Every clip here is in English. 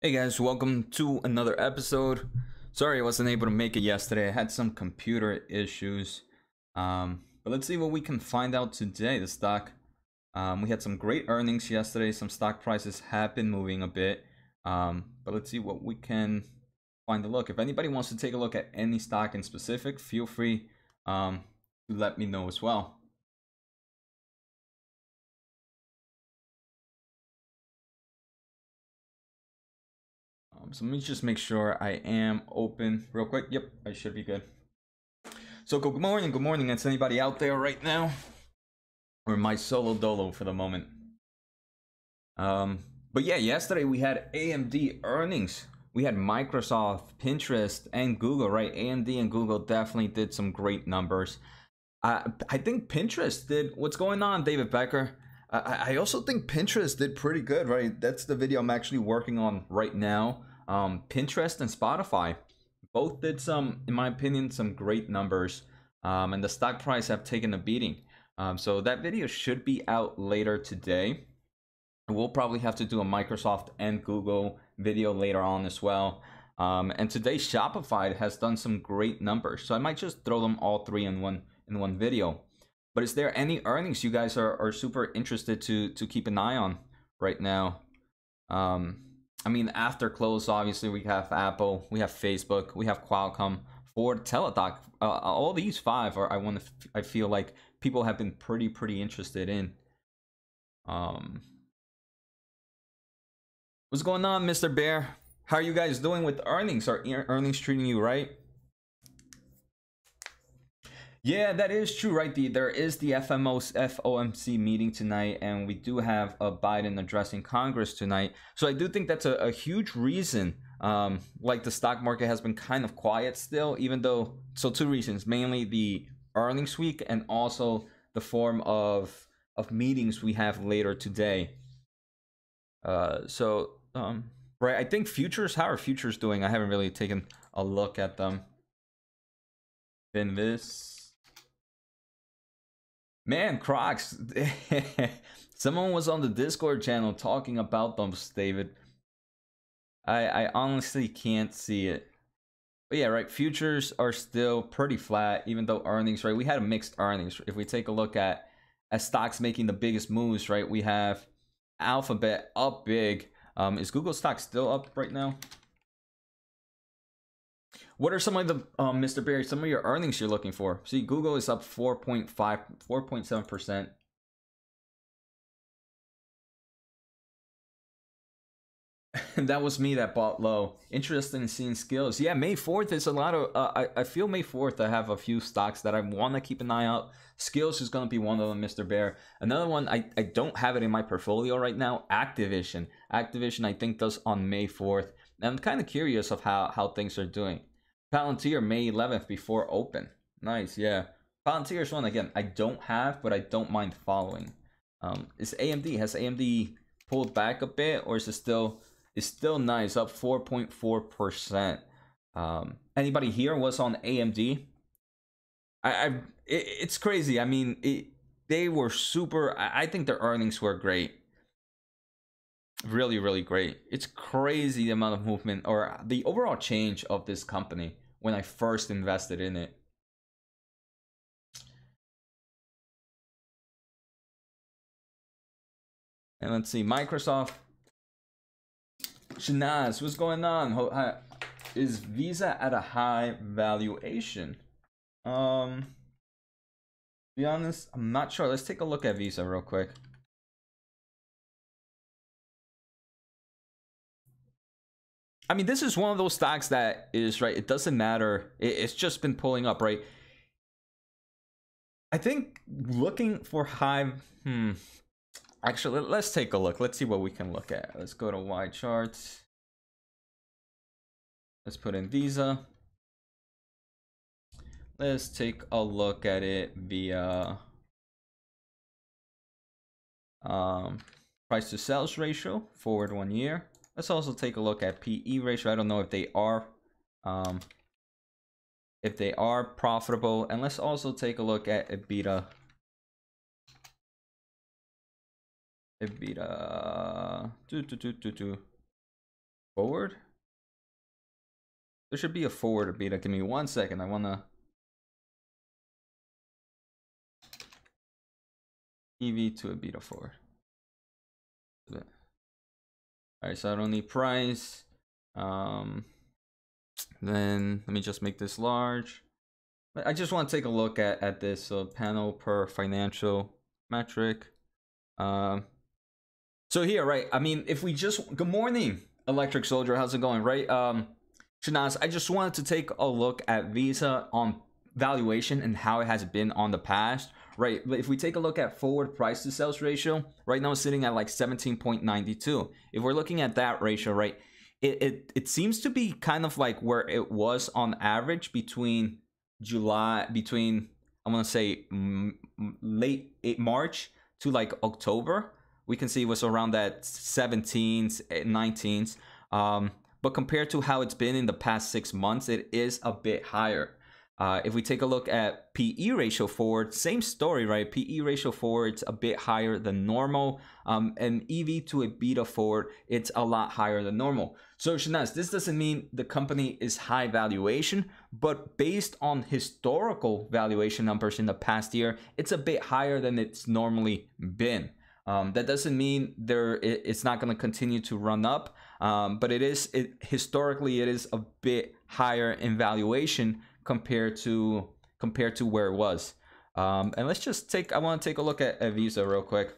Hey guys, welcome to another episode. Sorry I wasn't able to make it yesterday. I had some computer issues, but let's see what we can find out today. The stock, we had some great earnings yesterday. Some stock prices have been moving a bit, but let's see what we can find a look. If anybody wants to take a look at any stock in specific, feel free to let me know as well. So let me just make sure I am open real quick. Yep, I should be good. So good morning, that's anybody out there right now. We're my solo dolo for the moment. But yeah, yesterday we had AMD earnings. We had Microsoft, Pinterest, and Google, right? AMD and Google definitely did some great numbers. I think Pinterest did. What's going on, David Becker? I also think Pinterest did pretty good, right? That's the video I'm actually working on right now. Pinterest and Spotify both did some, in my opinion, some great numbers, and the stock price have taken a beating. So that video should be out later today. We'll probably have to do a Microsoft and Google video later on as well. And today Shopify has done some great numbers, so I might just throw them all three in one video. But is there any earnings you guys are super interested to keep an eye on right now? I mean, after close, obviously, we have Apple, we have Facebook, we have Qualcomm, Ford, Teladoc. All these five are I feel like people have been pretty interested in. What's going on, Mr. Bear? How are you guys doing with earnings? Are earnings treating you right? Yeah, that is true, right? There is the FOMC meeting tonight, and we do have a Biden addressing Congress tonight. So I do think that's a huge reason, like the stock market has been kind of quiet still, even though, so two reasons, mainly the earnings week and also the form of meetings we have later today. Right, I think futures, how are futures doing? I haven't really taken a look at them. Man, Crocs. Someone was on the Discord channel talking about them, David. I honestly can't see it. But yeah, right. Futures are still pretty flat, even though earnings, right? We had a mixed earnings. If we take a look at stocks making the biggest moves, right? We have Alphabet up big. Is Google stock still up right now? What are some of the, Mr. Berry, some of your earnings you're looking for? See, Google is up 4.7%. And that was me that bought low. Interested in seeing skills. Yeah, May 4th is a lot of, I feel May 4th, I have a few stocks that I want to keep an eye out. Skills is going to be one of them, Mr. Bear. Another one, I don't have it in my portfolio right now, Activision. Activision, I think, does on May 4th. And I'm kind of curious of how things are doing. Palantir, May 11th before open. Nice, yeah. Palantir is one, again, I don't have, but I don't mind following. Is AMD, has AMD pulled back a bit, or is it still, it's still nice, up 4.4%. Anybody here was on AMD? It's crazy. I mean, they were super, I think their earnings were great. Really great. It's crazy the amount of movement or the overall change of this company when I first invested in it. And let's see, Microsoft. Shanaz, what's going on? Is Visa at a high valuation? To be honest, I'm not sure. Let's take a look at Visa real quick. I mean, this is one of those stocks that is, right, it doesn't matter. It's just been pulling up, right? I think looking for high, actually, let's take a look. Let's see what we can look at. Let's go to Y charts. Let's put in Visa. Let's take a look at it via price to sales ratio, forward 1 year. Let's also take a look at PE ratio. I don't know if they are profitable, and let's also take a look at EBITDA. EBITDA Forward? There should be a forward or beta. Give me 1 second. I want to... EV to a beta forward. All right, so I don't need price. Then let me just make this large. I just want to take a look at this. So panel per financial metric. So here, right? I mean, if we just... Good morning, Electric Soldier. How's it going, right? Shanaz, I just wanted to take a look at Visa on valuation and how it has been on the past, right? But if we take a look at forward price to sales ratio, right now it's sitting at like 17.92. If we're looking at that ratio, right, it seems to be kind of like where it was on average between I want to say late March to like October. We can see it was around that 17s, 19s. But compared to how it's been in the past 6 months, it is a bit higher. If we take a look at PE ratio forward, same story, right? PE ratio forward, it's a bit higher than normal. And EV to EBITDA forward, it's a lot higher than normal. So Shanaz, this doesn't mean the company is high valuation, but based on historical valuation numbers in the past year, it's a bit higher than it's normally been. That doesn't mean it's not going to continue to run up. But historically, it is a bit higher in valuation compared to where it was. And let's just I want to take a look at Visa real quick.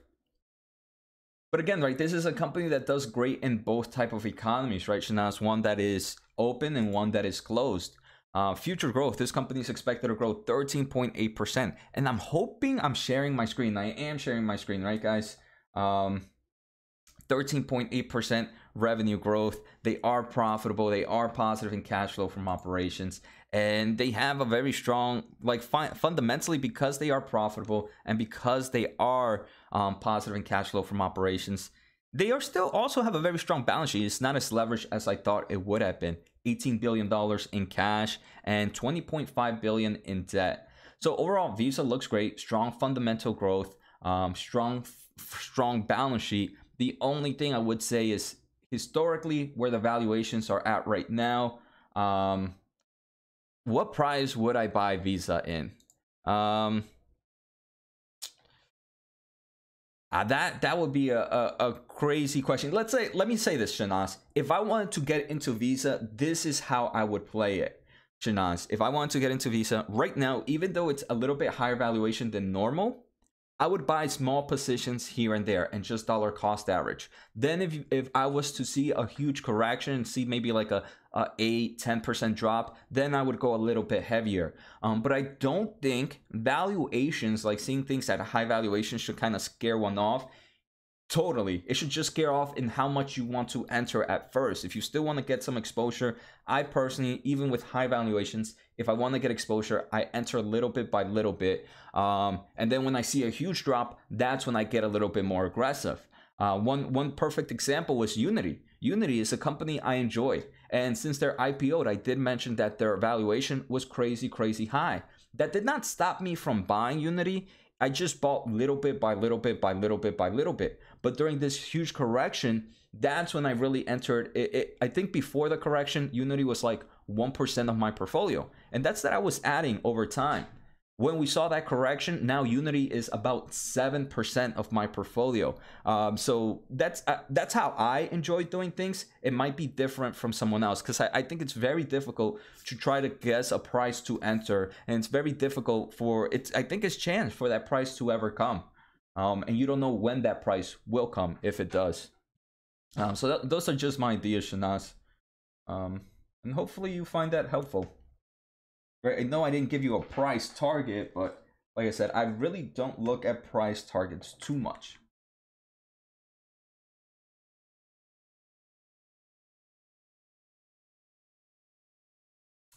But again, right, this is a company that does great in both type of economies, right, Shanaz? One that is open and one that is closed. Future growth, this company is expected to grow 13.8%. And I'm hoping I'm sharing my screen. I am sharing my screen, right, guys? 13.8% revenue growth. They are profitable. They are positive in cash flow from operations, and they have a very strong, like, fundamentally, because they are profitable and because they are positive in cash flow from operations, they are still also have a very strong balance sheet. It's not as leveraged as I thought it would have been. $18 billion in cash and $20.5 billion in debt. So overall, Visa looks great. Strong fundamental growth, strong balance sheet. The only thing I would say is historically where the valuations are at right now, what price would I buy Visa in? That would be a crazy question. Let me say this, Shanaz. If I wanted to get into Visa, this is how I would play it, Shanaz. If I wanted to get into Visa right now, even though it's a little bit higher valuation than normal, I would buy small positions here and there and just dollar cost average. Then if I was to see a huge correction and see maybe like a 8-10% drop, then I would go a little bit heavier. But I don't think valuations, like seeing things at a high valuation, should kind of scare one off. Totally. It should just scare off in how much you want to enter at first. If you still want to get some exposure, I personally, even with high valuations, if I want to get exposure, I enter little bit by little bit. And then when I see a huge drop, that's when I get a little bit more aggressive. One perfect example was Unity. Unity is a company I enjoy. And since their IPO'd, I did mention that their valuation was crazy, crazy high. That did not stop me from buying Unity. I just bought little bit by little bit by little bit by little bit. But during this huge correction, that's when I really entered it. I think before the correction, Unity was like 1% of my portfolio. And that's that I was adding over time. When we saw that correction, now Unity is about 7% of my portfolio. So that's how I enjoy doing things. It might be different from someone else because I think it's very difficult to try to guess a price to enter, and it's very difficult I think it's chance for that price to ever come, and you don't know when that price will come, if it does. So those are just my ideas, Shanaz, and hopefully you find that helpful. Right, I know I didn't give you a price target, but like I said, I really don't look at price targets too much.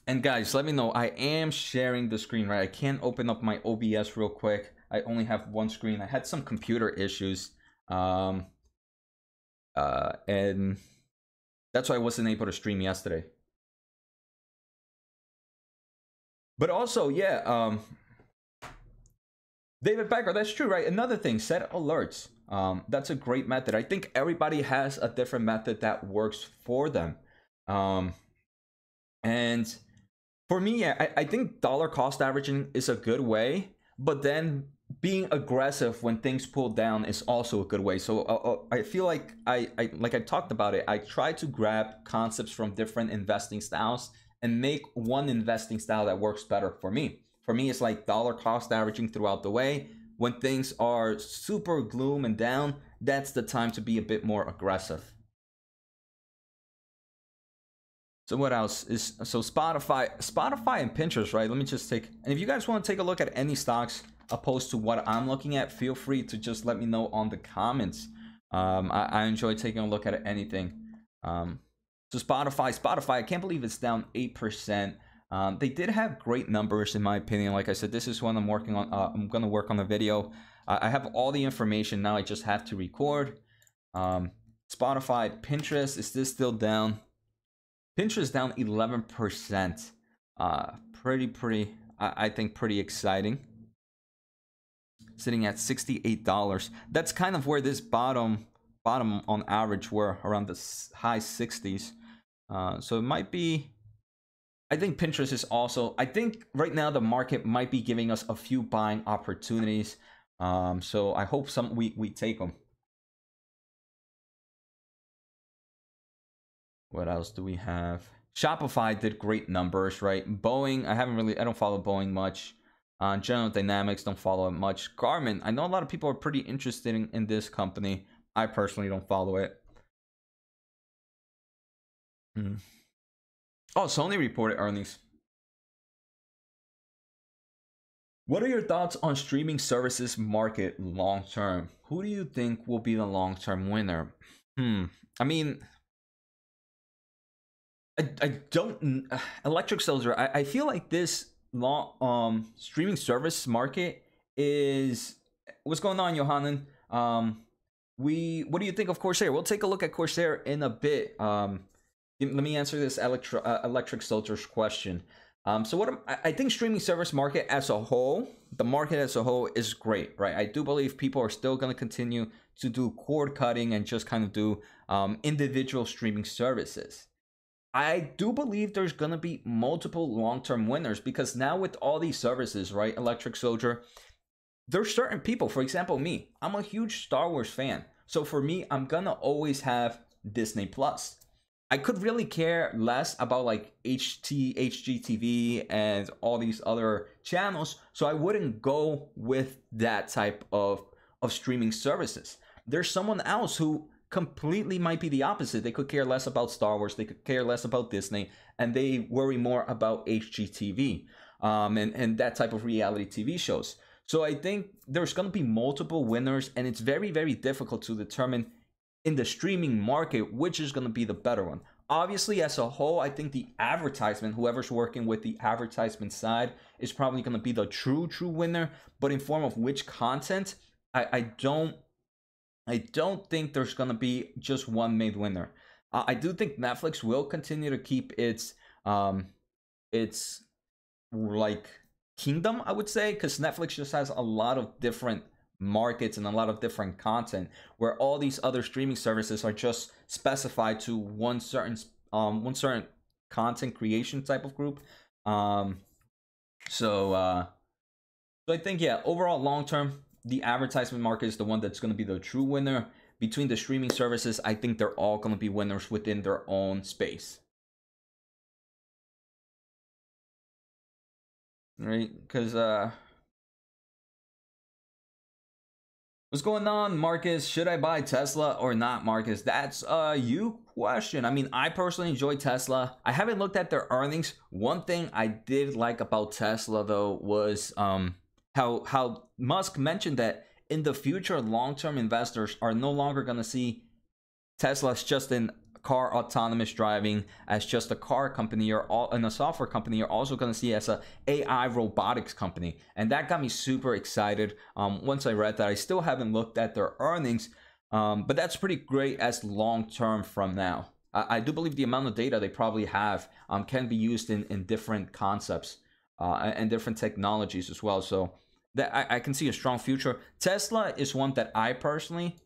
And guys, let me know. I am sharing the screen, right? I can't open up my OBS real quick. I only have one screen. I had some computer issues, and that's why I wasn't able to stream yesterday. But also, yeah, David Becker, that's true, right? Another thing, set alerts. That's a great method. I think everybody has a different method that works for them. And for me, I think dollar cost averaging is a good way, but then being aggressive when things pull down is also a good way. So I feel like I talked about it, I try to grab concepts from different investing styles and make one investing style that works better for me. For me, it's like dollar cost averaging throughout the way. When things are super gloom and down, that's the time to be a bit more aggressive. So what else is, so Spotify and Pinterest, right? Let me just take, and if you guys want to take a look at any stocks opposed to what I'm looking at, feel free to just let me know on the comments. I enjoy taking a look at anything. So Spotify, I can't believe it's down 8%. They did have great numbers in my opinion. Like I said, this is one I'm working on. I'm going to work on the video. I have all the information now. I just have to record. Spotify, Pinterest, is this still down? Pinterest down 11%. Pretty, I think pretty exciting. Sitting at $68. That's kind of where this bottom on average were, around the high 60s. So it might be, I think Pinterest is also, I think right now the market might be giving us a few buying opportunities. So I hope some we take them. What else do we have? Shopify did great numbers, right? Boeing, I don't follow Boeing much. General Dynamics, don't follow it much. Garmin, I know a lot of people are pretty interested in this company. I personally don't follow it. Oh, Sony reported earnings. What are your thoughts on streaming services market long term? Who do you think will be the long term winner? I mean, I don't, electric soldier, I feel like this long streaming service market is, what's going on, Johanan? What do you think of Corsair? We'll take a look at Corsair in a bit. Let me answer this electric soldier's question. So what I think streaming service market as a whole, the market as a whole is great, right? I do believe people are still going to continue to do cord cutting and just kind of do individual streaming services. I do believe there's going to be multiple long-term winners because now with all these services, right, electric soldier, there's certain people, for example, me, I'm a huge Star Wars fan. So for me, I'm going to always have Disney Plus. I could really care less about like HGTV and all these other channels. So I wouldn't go with that type of streaming services. There's someone else who completely might be the opposite. They could care less about Star Wars. They could care less about Disney, and they worry more about HGTV and that type of reality TV shows. So I think there's going to be multiple winners, and it's very, very difficult to determine in the streaming market which is going to be the better one. Obviously, as a whole, I think the advertisement, whoever's working with the advertisement side, is probably going to be the true winner. But in form of which content, I don't think there's going to be just one main winner. I do think Netflix will continue to keep its like kingdom, I would say, because Netflix just has a lot of different markets and a lot of different content, where all these other streaming services are just specified to one certain content creation type of group. So I think, yeah, overall long term, the advertisement market is the one that's going to be the true winner. Between the streaming services, I think they're all going to be winners within their own space, right? Because what's going on, Marcus? Should I buy Tesla or not, Marcus? That's a you question. I mean, I personally enjoy Tesla. I haven't looked at their earnings. One thing I did like about Tesla though was how Musk mentioned that in the future, long-term investors are no longer going to see Tesla as just in car autonomous driving, as just a car company or a software company. You're also going to see as a AI robotics company. And that got me super excited. Once I read that, I still haven't looked at their earnings, but that's pretty great as long-term from now. I do believe the amount of data they probably have can be used in different concepts and different technologies as well. So that I can see a strong future. Tesla is one that I personally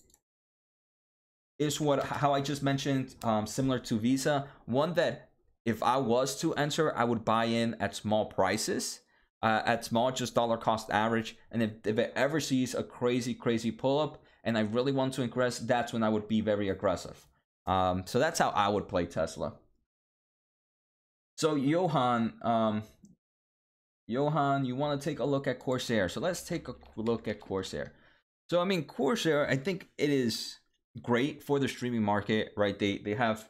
is what, how I just mentioned, similar to Visa, one that if I was to enter, I would buy in at small prices, at small, just dollar cost average. And if it ever sees a crazy pull up and I really want to ingress, that's when I would be very aggressive. So that's how I would play Tesla. So Johan, you want to take a look at Corsair. So let's take a look at Corsair. So I mean, Corsair, I think it is great for the streaming market, right? They have,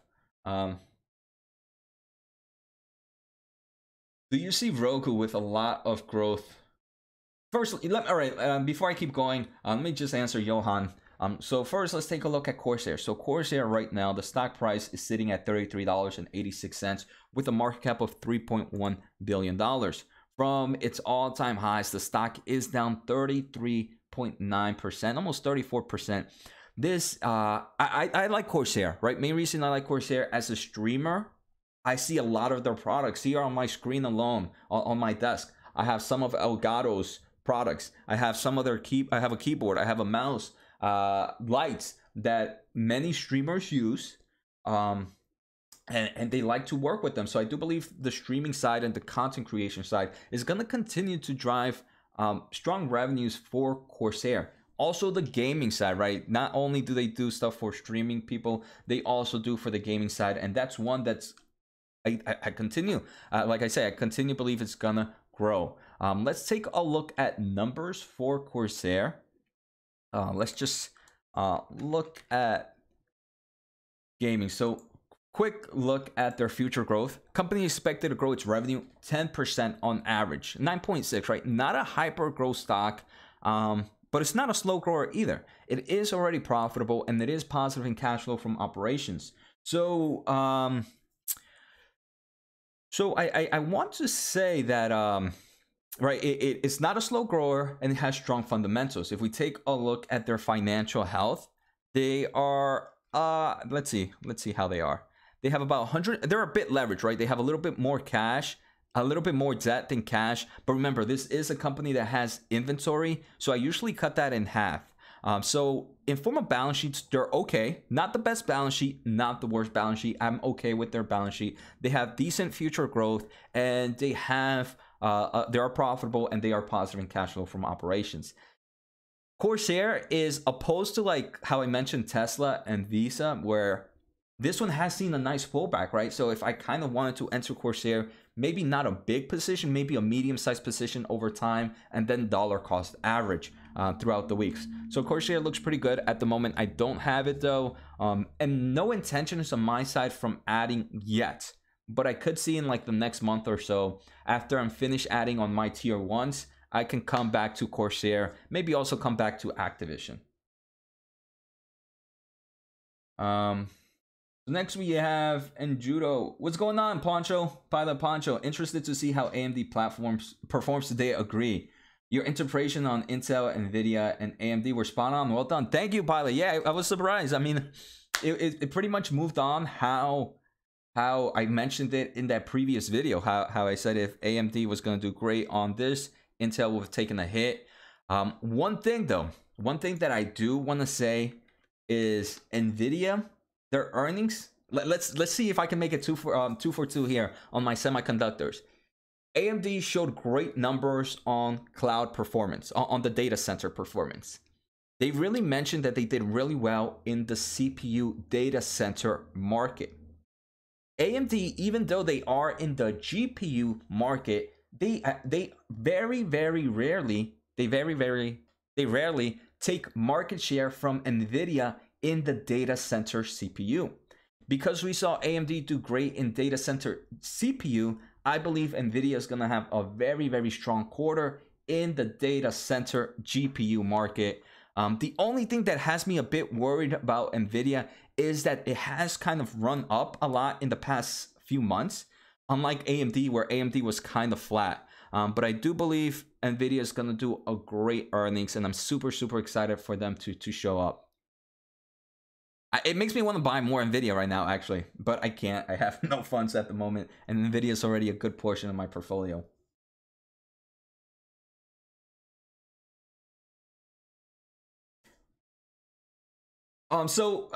do you see Roku with a lot of growth? First, before I keep going, let me just answer Johan. So first, let's take a look at Corsair. So Corsair right now, the stock price is sitting at $33.86 with a market cap of $3.1 billion. From its all-time highs, the stock is down 33.9%, almost 34%. This, I like Corsair, right? Main reason I like Corsair as a streamer, I see a lot of their products here on my screen alone, on my desk. I have some of Elgato's products. I have some of their I have a keyboard. I have a mouse, lights that many streamers use, and they like to work with them. So I do believe the streaming side and the content creation side is going to continue to drive strong revenues for Corsair. Also the gaming side, right? Not only do they do stuff for streaming people, they also do for the gaming side. And that's one that's, I continue, like I say, I continue to believe it's going to grow. Let's take a look at numbers for Corsair. Let's just look at gaming. So quick look at their future growth. Company expected to grow its revenue 10% on average, 9.6, right? Not a hyper growth stock, but it's not a slow grower either. It is already profitable and it is positive in cash flow from operations. So, I want to say that, right, it's not a slow grower and it has strong fundamentals. If we take a look at their financial health, they are, let's see how they are. They have about 100, they're a bit leveraged, right? They have a little bit more cash, a little bit more debt than cash. But remember, this is a company that has inventory. So I usually cut that in half. So in form of balance sheets, they're okay. Not the best balance sheet, not the worst balance sheet. I'm okay with their balance sheet. They have decent future growth and they have, they are profitable and they are positive in cash flow from operations. Corsair is opposed to, like how I mentioned, Tesla and Visa, where this one has seen a nice pullback, right? So if I kind of wanted to enter Corsair, maybe not a big position, maybe a medium-sized position over time, and then dollar cost average throughout the weeks. So Corsair looks pretty good at the moment. I don't have it though, and no intentions on my side from adding yet. But I could see in like the next month or so, after I'm finished adding on my tier ones, I can come back to Corsair, maybe also come back to Activision. Next we have Enjudo. What's going on, Poncho? Pilot Poncho, interested to see how AMD platforms performs today. Agree. Your interpretation on Intel, NVIDIA, and AMD were spot on. Well done. Thank you, Pilot. Yeah, I was surprised. I mean, it pretty much moved on how I mentioned it in that previous video, how I said if AMD was going to do great on this, Intel would have taken a hit. One thing though, one thing that I do want to say is NVIDIA, their earnings, let's see if I can make it two for two here on my semiconductors. AMD showed great numbers on cloud performance, on the data center performance. They really mentioned that they did really well in the CPU data center market. AMD, even though they are in the GPU market, they rarely take market share from NVIDIA in the data center CPU. Because we saw AMD do great in data center CPU, I believe NVIDIA is going to have a very strong quarter in the data center GPU market. The only thing that has me a bit worried about NVIDIA is that it has kind of run up a lot in the past few months, unlike AMD, where AMD was kind of flat. But I do believe NVIDIA is going to do a great earnings, and I'm super excited for them to show up. It makes me want to buy more NVIDIA right now, actually, but I can't. I have no funds at the moment, and NVIDIA is already a good portion of my portfolio. What's going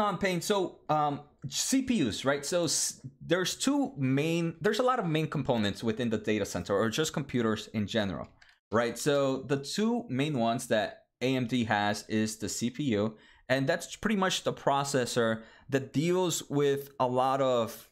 on, Payne? So, CPUs, right? So there's there's a lot of main components within the data center, or just computers in general, right? So the two main ones that AMD has is the CPU, and that's pretty much the processor that deals with a lot of,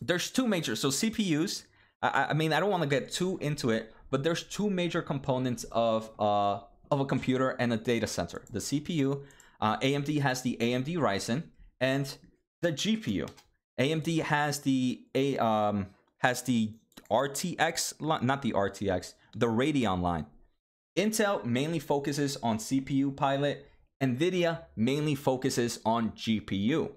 there's two major, so CPUs, I mean, I don't want to get too into it, but there's two major components of a computer and a data center. The CPU, AMD has the AMD Ryzen, and the GPU, AMD has the RTX, not the RTX, the Radeon line. Intel mainly focuses on CPU pilot. NVIDIA mainly focuses on GPU.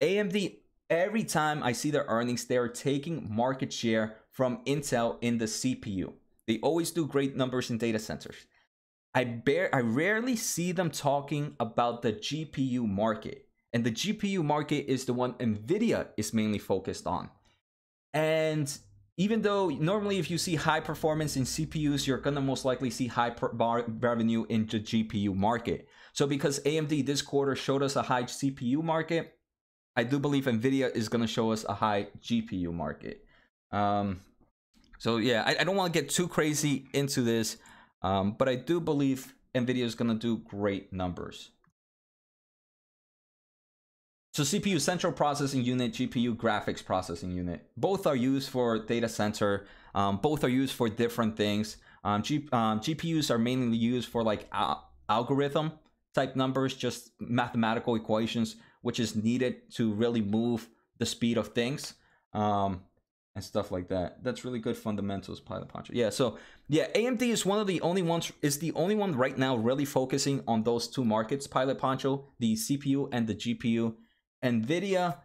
AMD, every time I see their earnings, they are taking market share from Intel in the CPU. They always do great numbers in data centers. I rarely see them talking about the GPU market. And the GPU market is the one NVIDIA is mainly focused on. And even though normally if you see high performance in CPUs, you're going to most likely see high revenue in the GPU market. So because AMD this quarter showed us a high CPU market, I do believe NVIDIA is going to show us a high GPU market. So yeah, I don't want to get too crazy into this, but I do believe NVIDIA is going to do great numbers. So CPU, central processing unit, GPU, graphics processing unit. Both are used for data center. Both are used for different things. GPUs are mainly used for like algorithm type numbers, just mathematical equations, which is needed to really move the speed of things and stuff like that. That's really good fundamentals, Pilot Poncho. Yeah, so yeah, AMD is one of the only ones, is the only one right now really focusing on those two markets, Pilot Poncho, the CPU and the GPU. NVIDIA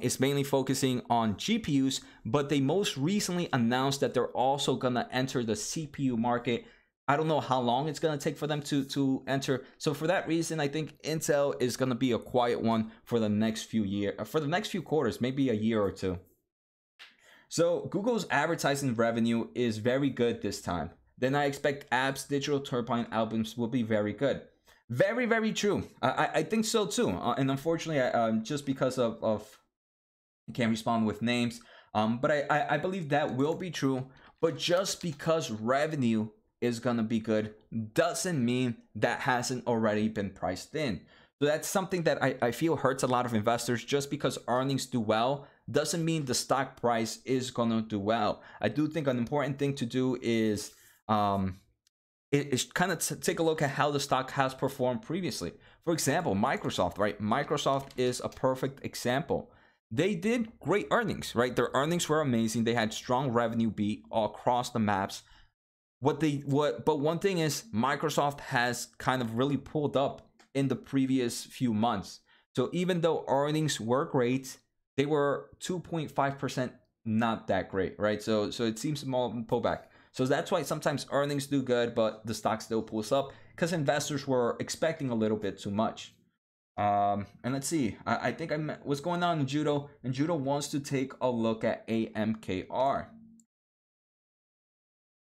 is mainly focusing on GPUs, but they most recently announced that they're also going to enter the CPU market. I don't know how long it's going to take for them to enter. So for that reason, I think Intel is going to be a quiet one for the next few quarters, maybe a year or two. So Google's advertising revenue is very good this time. Then I expect apps, digital turbine albums will be very good. Very, very true. I think so too. And unfortunately, just because of I can't respond with names, but I believe that will be true. But just because revenue is going to be good doesn't mean that hasn't already been priced in. So that's something that I feel hurts a lot of investors. Just because earnings do well doesn't mean the stock price is going to do well. I do think an important thing to do is... It's kind of take a look at how the stock has performed previously. For example, Microsoft, right? Microsoft is a perfect example. They did great earnings, right? Their earnings were amazing. They had strong revenue beat all across the maps. But one thing is Microsoft has kind of really pulled up in the previous few months. So even though earnings were great, they were 2.5% not that great, right? So it seems small pullback. So that's why sometimes earnings do good, but the stock still pulls up because investors were expecting a little bit too much. And let's see, I think what's going on in Judo, and Judo wants to take a look at AMKR.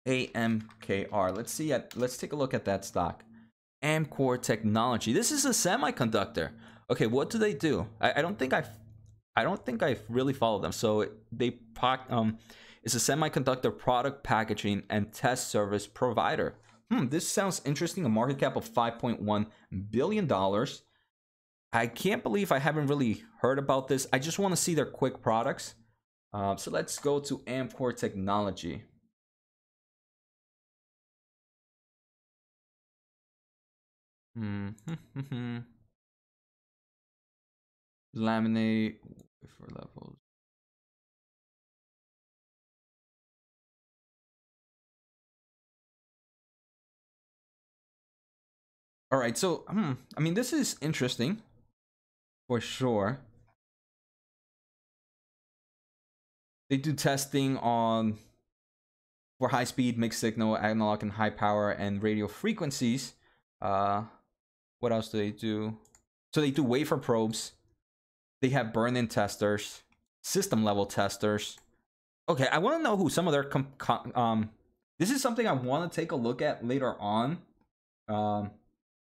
AMKR, let's take a look at that stock. Amkor Technology. This is a semiconductor. Okay, what do they do? I don't think I've really followed them. So they it's a semiconductor product packaging and test service provider. This sounds interesting. A market cap of $5.1 billion. I can't believe I haven't really heard about this. I just want to see their quick products. So let's go to Amkor Technology. Laminate for levels. All right, so, I mean, this is interesting for sure. They do testing for high speed, mixed signal, analog and high power and radio frequencies. What else do they do? So they do wafer probes. They have burn-in testers, system level testers. Okay, I want to know who some of their, this is something I want to take a look at later on.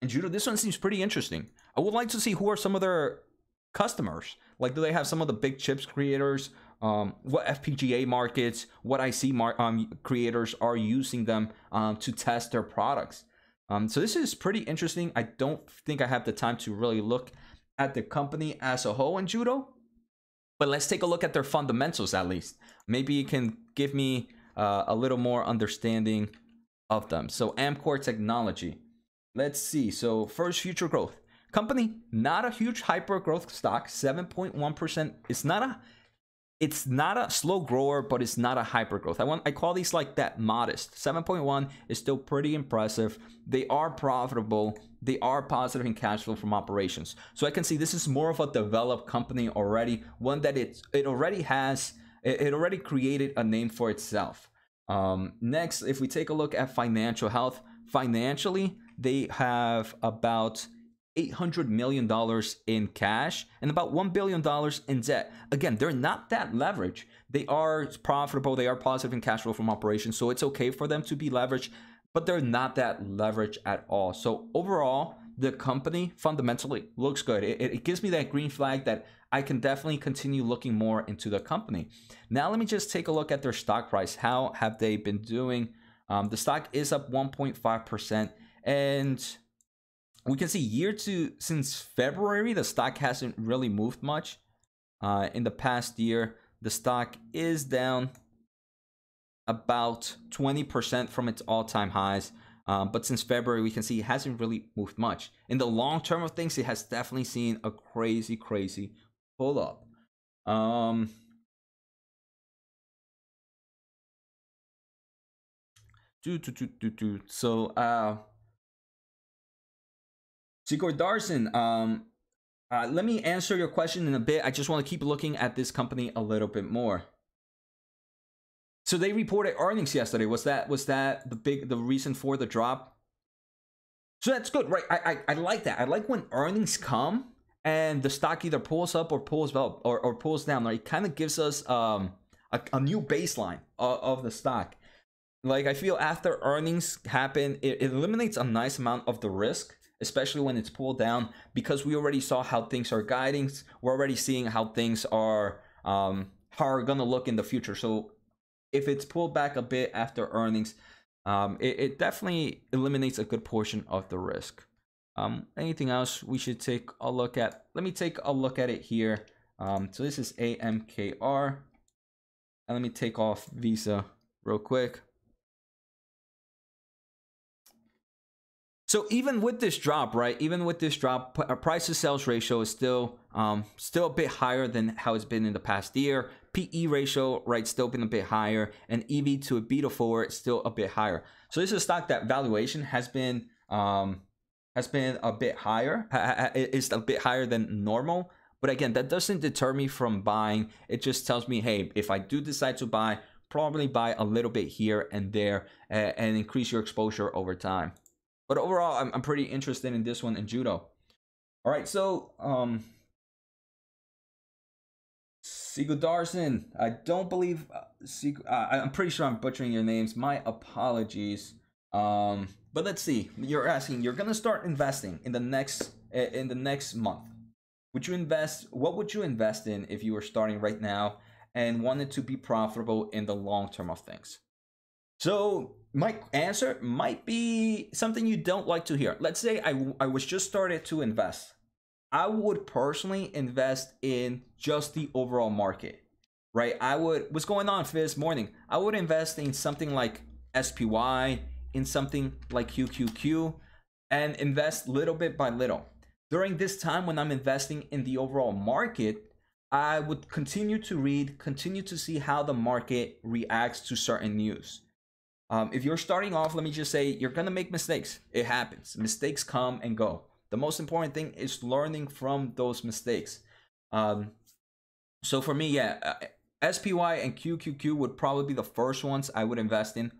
And Judo, this one seems pretty interesting. I would like to see who are some of their customers. Like, do they have some of the big chips creators? What FPGA markets, what IC creators are using them to test their products? So this is pretty interesting. I don't think I have the time to really look at the company as a whole in Judo, but let's take a look at their fundamentals at least. Maybe you can give me a little more understanding of them. So Amkor Technology, let's see. So first, future growth. Company, not a huge hyper growth stock, 7.1%. It's not a slow grower, but it's not a hyper growth. I call these like that modest. 7.1 is still pretty impressive. They are profitable. They are positive in cash flow from operations. So I can see this is more of a developed company already, one that it already created a name for itself. Next, if we take a look at financial health, financially, they have about $800 million in cash and about $1 billion in debt. Again, they're not that leveraged. They are profitable. They are positive in cash flow from operations. So it's okay for them to be leveraged, but they're not that leveraged at all. So overall, the company fundamentally looks good. It gives me that green flag that I can definitely continue looking more into the company. Now, let me just take a look at their stock price. How have they been doing? The stock is up 1.5%. And we can see since February, the stock hasn't really moved much. In the past year, the stock is down about 20% from its all-time highs. But since February, we can see it hasn't really moved much. In the long term of things, it has definitely seen a crazy, crazy pull up. Sigurd Darson, let me answer your question in a bit. I just want to keep looking at this company a little bit more. So they reported earnings yesterday. Was that the reason for the drop? So that's good, right? I like that. I like when earnings come and the stock either pulls up or pulls up or pulls down. Like, it kind of gives us a new baseline of the stock. Like, I feel after earnings happen, it eliminates a nice amount of the risk, especially when it's pulled down, because we already saw how things are guiding. We're already seeing how things are gonna look in the future. So if it's pulled back a bit after earnings, it definitely eliminates a good portion of the risk. Anything else we should take a look at? Let me take a look at it here. So this is AMKR. And let me take off Visa real quick. So even with this drop, right? Even with this drop, our price to sales ratio is still a bit higher than how it's been in the past year. PE ratio, right, still been a bit higher, and EV to EBITDA forward still a bit higher. So this is a stock that valuation has been a bit higher. It's a bit higher than normal, but again, that doesn't deter me from buying. It just tells me, hey, if I do decide to buy, probably buy a little bit here and there, and increase your exposure over time. But overall, I'm pretty interested in this one in Judo. All right, so Sigurd Darson, I don't believe, I'm pretty sure I'm butchering your names. My apologies. But let's see. You're asking, you're gonna start investing in the next month. Would you invest? What would you invest in if you were starting right now and wanted to be profitable in the long term of things? So my answer might be something you don't like to hear. Let's say I was just started to invest. I would personally invest in just the overall market, right? What's going on this morning? I would invest in something like SPY, in something like QQQ, and invest little bit by little. During this time when I'm investing in the overall market, I would continue to read, continue to see how the market reacts to certain news. If you're starting off, let me just say, you're going to make mistakes. It happens. Mistakes come and go. The most important thing is learning from those mistakes. So for me, yeah, SPY and QQQ would probably be the first ones I would invest in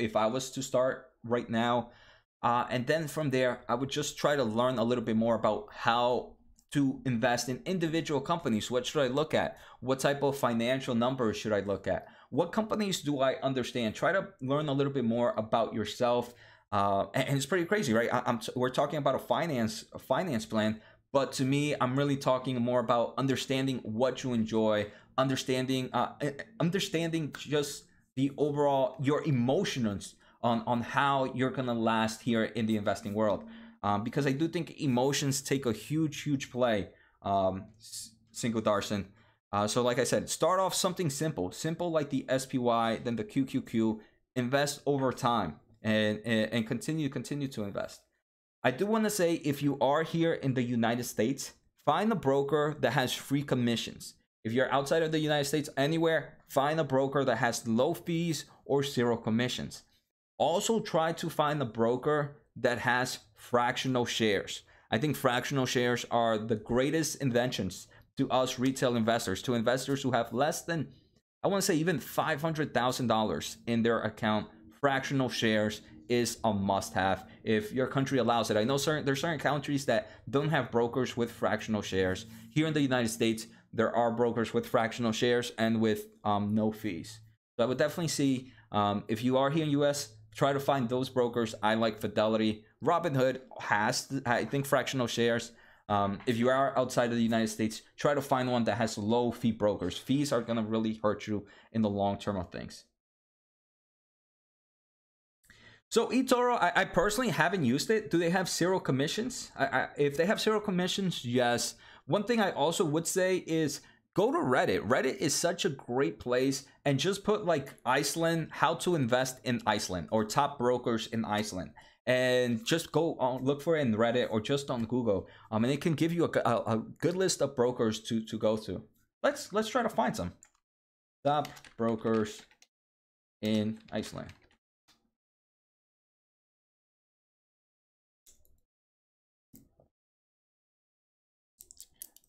if I was to start right now. And then from there, I would just try to learn a little bit more about how to invest in individual companies. What should I look at? What type of financial numbers should I look at? What companies do I understand? Try to learn a little bit more about yourself. And it's pretty crazy, right? We're talking about a finance plan, But to me, I'm really talking more about understanding what you enjoy, understanding just the overall, your emotions on how you're going to last here in the investing world. Because I do think emotions take a huge play, Cinco Darson. So like I said, start off something simple like the SPY, then the QQQ, invest over time and continue to invest. I do want to say, if you are here in the United States, find a broker that has free commissions. If you're outside of the United States, anywhere, find a broker that has low fees or zero commissions. Also try to find a broker that has fractional shares. I think fractional shares are the greatest inventions to us retail investors, to investors who have less than, I want to say, even $500,000 in their account. Fractional shares is a must-have if your country allows it. I know there's certain countries that don't have brokers with fractional shares. Here in the United States, there are brokers with fractional shares and with no fees. So I would definitely see, if you are here in the US, try to find those brokers. I like Fidelity. Robinhood has, I think, fractional shares. If you are outside of the United States, try to find one that has low fee brokers. Fees are going to really hurt you in the long term of things. So eToro, I personally haven't used it. Do they have zero commissions? If they have zero commissions, yes. One thing I also would say is go to Reddit. Reddit is such a great place, and just put like Iceland, how to invest in Iceland, or top brokers in Iceland. And just go on, look for it in Reddit or just on Google. And it can give you a good list of brokers to go to. Let's try to find some. Top brokers in Iceland.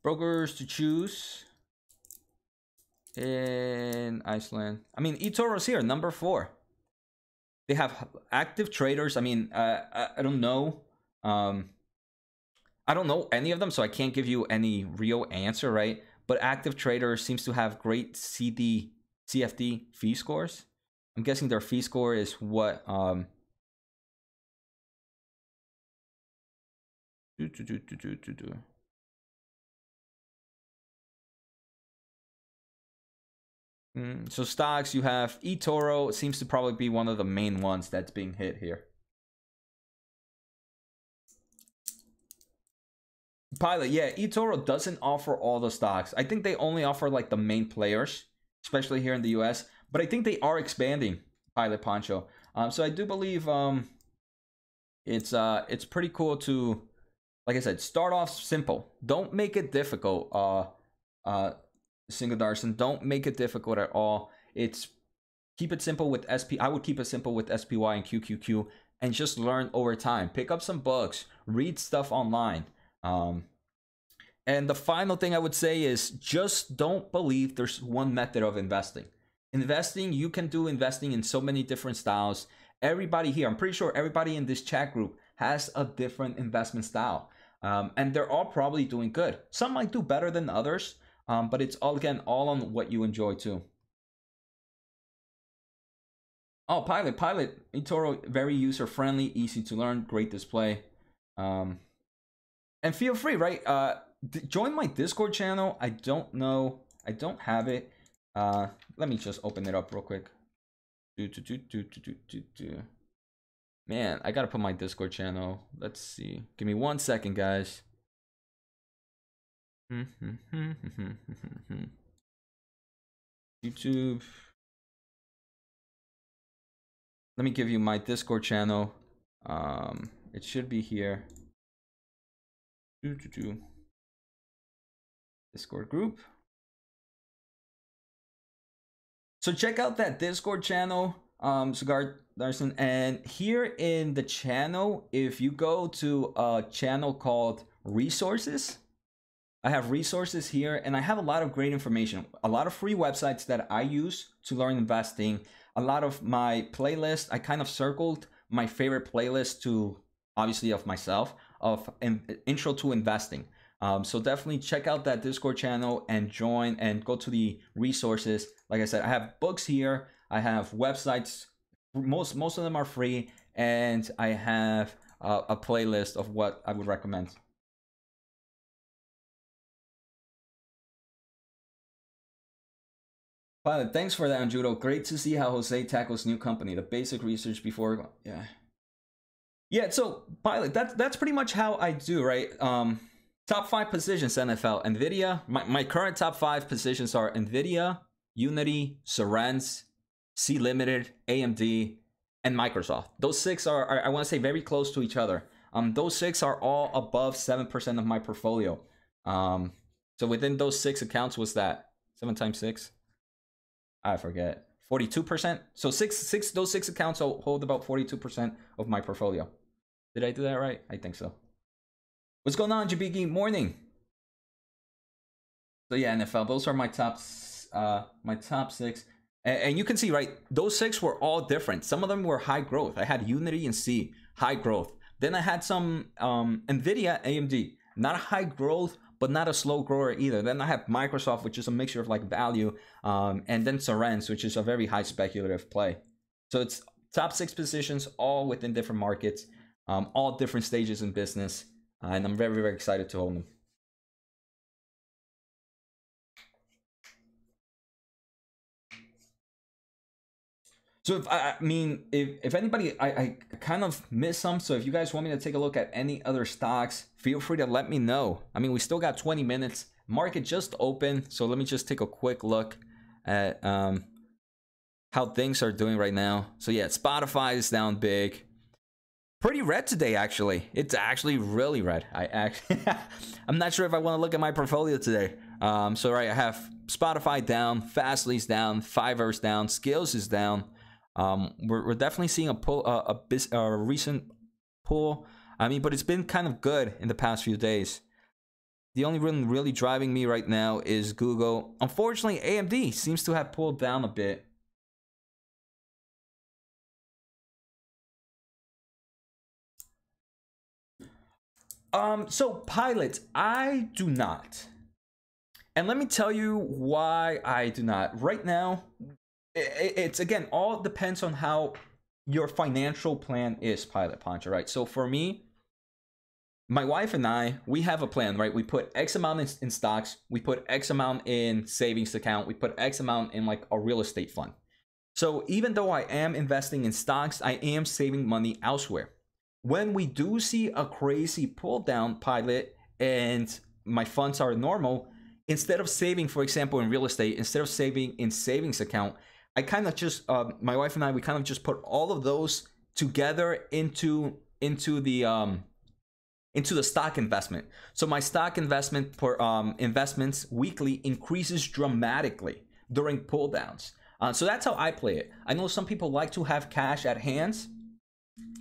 Brokers to choose in Iceland. I mean, eToro's here, number 4. They have active traders. I mean, I don't know. I don't know any of them, so I can't give you any real answer, right? But active traders seems to have great CFD fee scores. I'm guessing their fee score is what? So stocks, you have eToro. It seems to probably be one of the main ones that's being hit here. Pilot, yeah, eToro doesn't offer all the stocks. I think they only offer like the main players, especially here in the US. But I think they are expanding, Pilot Pancho. So I do believe it's pretty cool to, like I said, start off simple. Don't make it difficult. Single Darson, don't make it difficult at all. It's keep it simple with SP. I would keep it simple with SPY and QQQ, and just learn over time. Pick up some books, read stuff online. And the final thing I would say is just don't believe there's one method of investing. You can do investing in so many different styles. Everybody here, I'm pretty sure everybody in this chat group has a different investment style, and they're all probably doing good. Some might do better than others. But it's all on what you enjoy too. Oh, Pilot, eToro, very user-friendly, easy to learn, great display. And feel free, right? Join my Discord channel. I don't know. I don't have it. Let me just open it up real quick. Man, I got to put my Discord channel. Let's see. Give me one second, guys. YouTube. Let me give you my Discord channel. It should be here. Discord group. So check out that Discord channel, Cigar Darson. And here in the channel, if you go to a channel called Resources, I have resources here, and I have a lot of great information, a lot of free websites that I use to learn investing, a lot of my playlists. I kind of circled my favorite playlist to, obviously, of myself, of intro to investing. So definitely check out that Discord channel and join and go to the resources. Like I said, I have books here. I have websites. Most of them are free, and I have a playlist of what I would recommend. Pilot, thanks for that, Anjudo. Great to see how Jose tackles new company. The basic research before, yeah. So, Pilot, that's pretty much how I do, right? Top five positions NFL, Nvidia. My current top five positions are Nvidia, Unity, Sorens, C Limited, AMD, and Microsoft. Those six are I want to say very close to each other. Those six are all above 7% of my portfolio. So within those six accounts, what's that? 7 times 6, I forget. 42%. So those six accounts hold about 42% of my portfolio. Did I do that right? I think so. What's going on, Jabiki? Morning. So yeah, NFL. Those are my top six. And you can see, right, those six were all different. Some of them were high growth. I had Unity and C, high growth. Then I had some NVIDIA, AMD, not high growth, but not a slow grower either. Then I have Microsoft, which is a mixture of like value, and then Sorens, which is a very high speculative play. So it's top six positions, all within different markets, all different stages in business. And I'm very, very excited to own them. So if I mean, if anybody, I kind of missed some. So if you guys want me to take a look at any other stocks, feel free to let me know. I mean, we still got 20 minutes. Market just opened. So let me just take a quick look at how things are doing right now. So yeah, Spotify is down big. Pretty red today, actually. It's actually really red. I'm not sure if I want to look at my portfolio today. So right, I have Spotify down, Fastly's down, Fiverr's down, Skills is down. We're definitely seeing a pull, a recent pull. I mean, but it's been kind of good in the past few days. The only one really driving me right now is Google. Unfortunately, AMD seems to have pulled down a bit. So Pilot, I do not. And let me tell you why I do not. Right now, it's again, all depends on how your financial plan is, Pilot Poncho, right? So for me, my wife and I, we have a plan, right? We put X amount in stocks, we put X amount in savings account, we put X amount in like a real estate fund. So even though I am investing in stocks, I am saving money elsewhere. When we do see a crazy pull down, Pilot, and my funds are normal, instead of saving, for example, in real estate, instead of saving in savings account, I kind of just, my wife and I, we kind of just put all of those together into the stock investment. So my stock investment for investments weekly increases dramatically during pull downs. So that's how I play it. I know some people like to have cash at hands.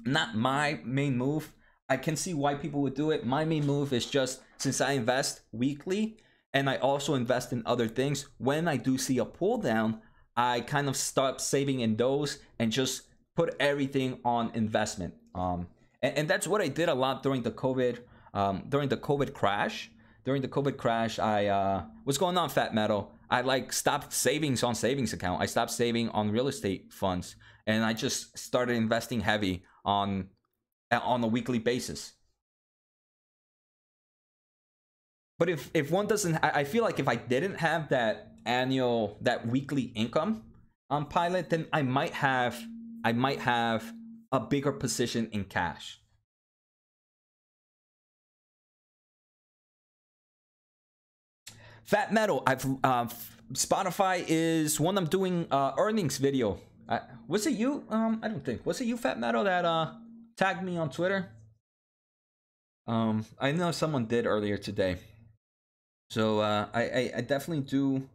Not my main move. I can see why people would do it. My main move is just, since I invest weekly and I also invest in other things, when I do see a pull down, I kind of stop saving in those and just put everything on investment. And that's what I did a lot during the COVID, during the COVID crash, I what's going on, Fat Metal? I like stopped savings on savings account. I stopped saving on real estate funds, and I just started investing heavy on a weekly basis. But if one doesn't, I feel like if I didn't have that annual, that weekly income on Pilot, then I might have a bigger position in cash. Fat Metal, I've Spotify is one I'm doing earnings video. Was it you? I don't think. Was it you, Fat Metal, that tagged me on Twitter? I know someone did earlier today. So I definitely do.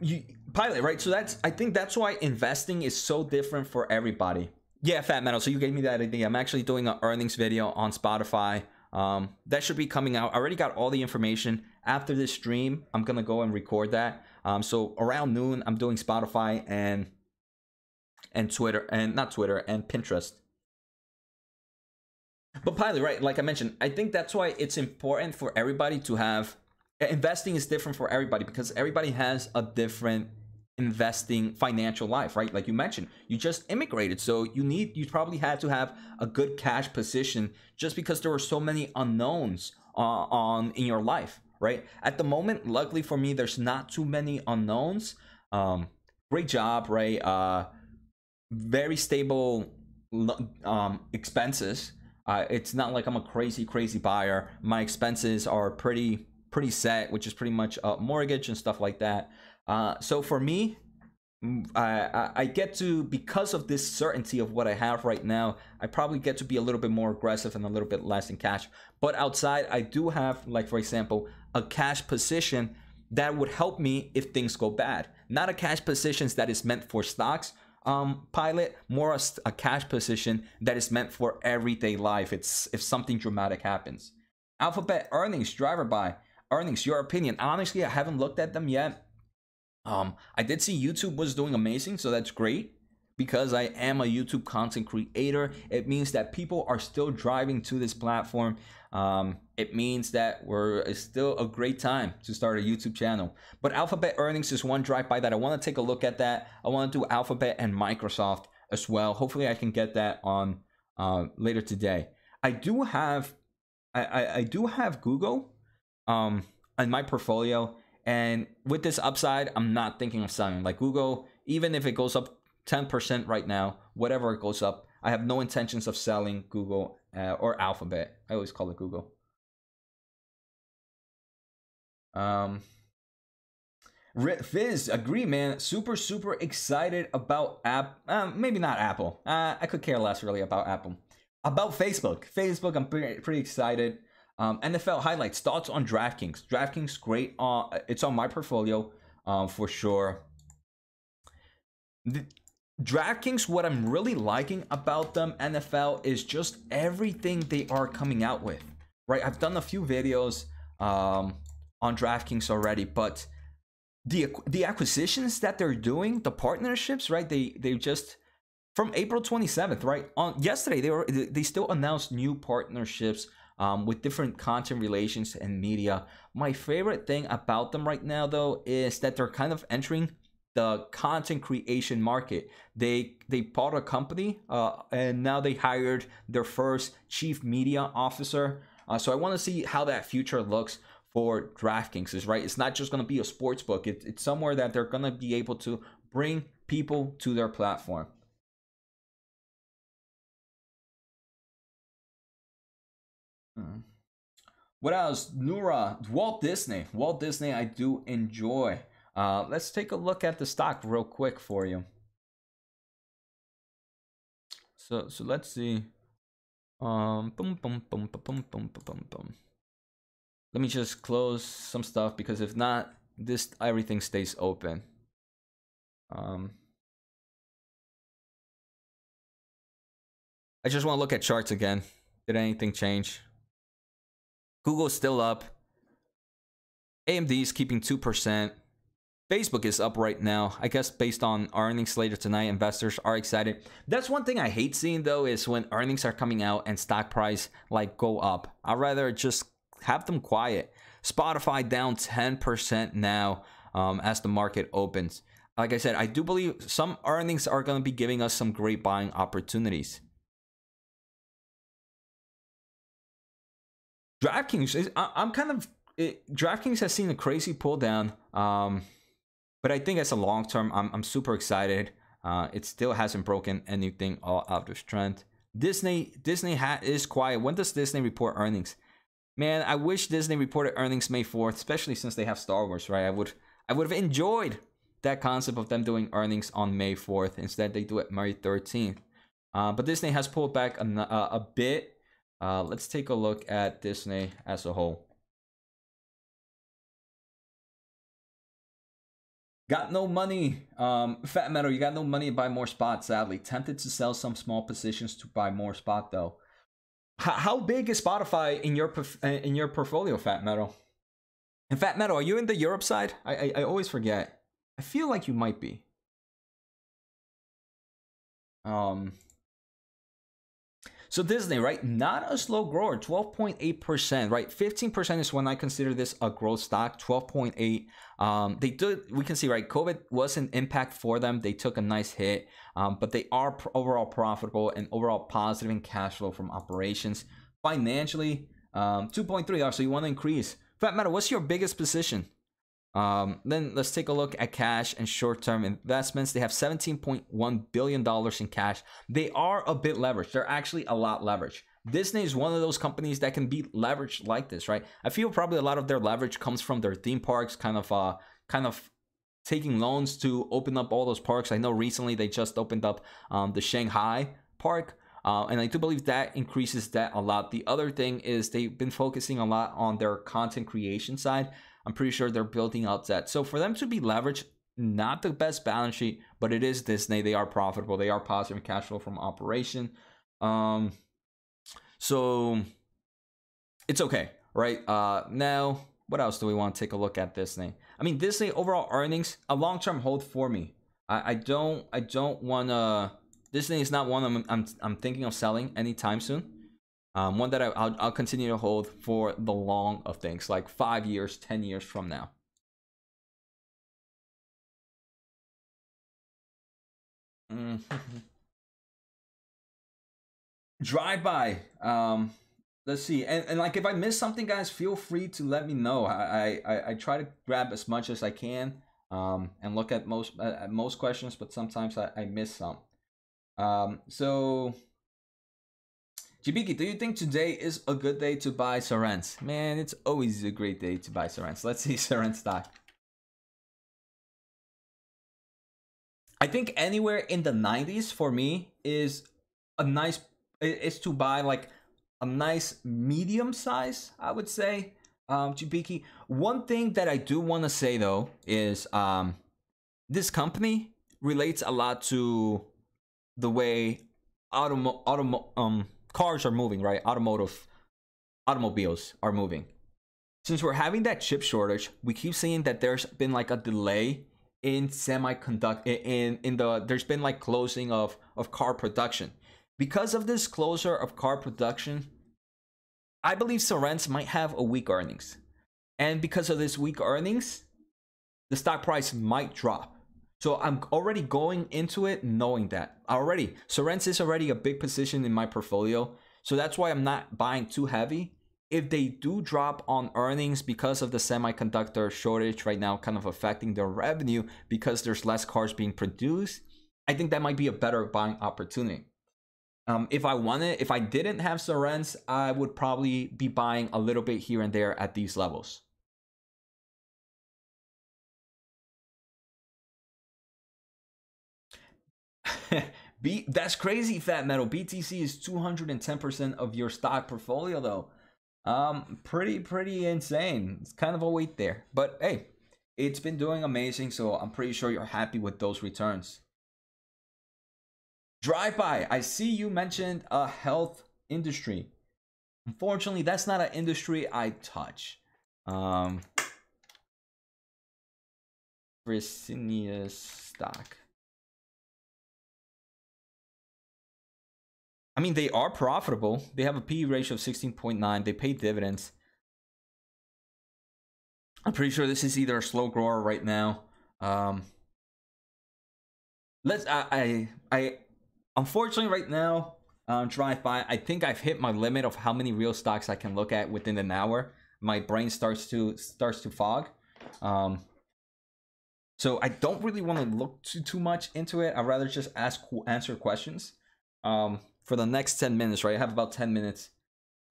You, Pilot, right? So that's, I think that's why investing is so different for everybody. Yeah, Fat Metal. So you gave me that idea. I'm actually doing an earnings video on Spotify. That should be coming out. I already got all the information. After this stream, I'm gonna go and record that. So around noon, I'm doing Spotify and Twitter, and not Twitter, and Pinterest. But Pilot, right, like I mentioned, I think that's why it's important for everybody to have, investing is different for everybody because everybody has a different investing financial life, right? Like you mentioned, you just immigrated. So you probably had to have a good cash position just because there were so many unknowns on in your life, right? At the moment, luckily for me, there's not too many unknowns. Great job, right? Very stable expenses. It's not like I'm a crazy buyer. My expenses are pretty set, which is pretty much a mortgage and stuff like that. So for me, I get to, because of this certainty of what I have right now, I probably get to be a little bit more aggressive and a little bit less in cash. But outside, I do have, like, for example, a cash position that would help me if things go bad. Not a cash position that is meant for stocks, pilot, more a cash position that is meant for everyday life. It's if something dramatic happens. Alphabet earnings, driver buy. Earnings, your opinion. Honestly, I haven't looked at them yet. I did see YouTube was doing amazing, so that's great, because I am a YouTube content creator. It means that people are still driving to this platform. It means that it's still a great time to start a YouTube channel. But Alphabet earnings is one drive-by that I want to take a look at. That I want to do Alphabet and Microsoft as well. Hopefully I can get that on later today. I do have Google in my portfolio, and with this upside, I'm not thinking of selling. Like Google, even if it goes up 10% right now, whatever it goes up, I have no intentions of selling Google or Alphabet. I always call it Google. Fizz, agree, man. Super excited about maybe not Apple. I could care less really about Apple. About Facebook, I'm pretty excited. NFL highlights, thoughts on DraftKings. Great, it's on my portfolio for sure. The DraftKings, what I'm really liking about them, NFL, is just everything they are coming out with, right? I've done a few videos on DraftKings already, but the acquisitions that they're doing, the partnerships, right? They just, from April 27th, right? On yesterday, they still announced new partnerships with different content relations and media. My favorite thing about them right now, though, is that they're kind of entering the content creation market. They bought a company and now they hired their first chief media officer. So I want to see how that future looks for DraftKings, is right. It's not just going to be a sports book. It's somewhere that they're going to be able to bring people to their platform. What else? Nura, Walt Disney, I do enjoy. Let's take a look at the stock real quick for you. So let's see. Let me just close some stuff, because if not, everything stays open. I just want to look at charts again. Did anything change? Google's still up. AMD's keeping 2%. Facebook is up right now. I guess based on earnings later tonight, investors are excited. That's one thing I hate seeing, though, is when earnings are coming out and stock price like go up. I'd rather just have them quiet. Spotify down 10% now as the market opens. Like I said, I do believe some earnings are going to be giving us some great buying opportunities. DraftKings, DraftKings has seen a crazy pull down. But I think as a long term, I'm super excited. It still hasn't broken anything out of strength. Disney is quiet. When does Disney report earnings? Man, I wish Disney reported earnings May 4th, especially since they have Star Wars, right? I would have enjoyed that concept of them doing earnings on May 4th. Instead, they do it May 13th. But Disney has pulled back a bit. Let's take a look at Disney as a whole. Got no money. Fat Metal, you got no money to buy more spots, sadly. Tempted to sell some small positions to buy more spot, though. How big is Spotify in your portfolio, Fat Metal? And Fat Metal, are you in the Europe side? I always forget. I feel like you might be. So Disney, right? Not a slow grower, 12.8%, right? 15% is when I consider this a growth stock, 12.8. We can see, right? COVID was an impact for them. They took a nice hit, but they are overall profitable and overall positive in cash flow from operations. Financially, 2.3 so you want to increase. For that matter, what's your biggest position? Then let's take a look at cash and short-term investments. They have $17.1 billion in cash. They are a bit leveraged. They're actually a lot leveraged. Disney is one of those companies that can be leveraged like this, right? I feel probably a lot of their leverage comes from their theme parks, kind of taking loans to open up all those parks. I know recently they just opened up the Shanghai park, and I do believe that increases that a lot. The other thing is they've been focusing a lot on their content creation side. I'm pretty sure they're building out that. So for them to be leveraged, not the best balance sheet, but it is Disney. They are profitable. They are positive cash flow from operation. So it's okay, right? Now, what else do we want to take a look at Disney? I mean, Disney overall earnings, a long-term hold for me. I don't want to. Disney is not one I'm thinking of selling anytime soon. One that I'll continue to hold for the long of things, like 5 years, 10 years from now. Drive by. Let's see, and like if I miss something, guys, feel free to let me know. I try to grab as much as I can, and look at most questions, but sometimes I miss some. So Jibiki, do you think today is a good day to buy Sorrent's? Man, it's always a great day to buy Sorrent's. Let's see Sorrent stock. I think anywhere in the 90s for me is a nice. It's to buy like a nice medium size, I would say, Jibiki. One thing that I do want to say though is this company relates a lot to the way cars are moving, right? Automobiles are moving. Since we're having that chip shortage, we keep seeing that there's been like a delay in there's been like closing of car production. Because of this closure of car production, I believe Sorrent's might have a weak earnings. And because of this weak earnings, the stock price might drop. So I'm already going into it knowing that. Already, Sorrent's is already a big position in my portfolio. So that's why I'm not buying too heavy. If they do drop on earnings because of the semiconductor shortage right now kind of affecting their revenue because there's less cars being produced, I think that might be a better buying opportunity. If I didn't have Sorrent's, I would probably be buying a little bit here and there at these levels. That's crazy, Fat Metal. BTC is 210% of your stock portfolio, though. Pretty insane. It's kind of a wait there, but hey, it's been doing amazing. So I'm pretty sure you're happy with those returns. Drive by. I see you mentioned a health industry. Unfortunately, that's not an industry I touch. Fresenius stock. I mean, they are profitable. They have a PE ratio of 16.9. They pay dividends. I'm pretty sure this is either a slow grower right now. Unfortunately, right now, drive by. I think I've hit my limit of how many real stocks I can look at within an hour. My brain starts to fog. So I don't really want to look too much into it. I'd rather just answer questions. For the next 10 minutes, right? I have about 10 minutes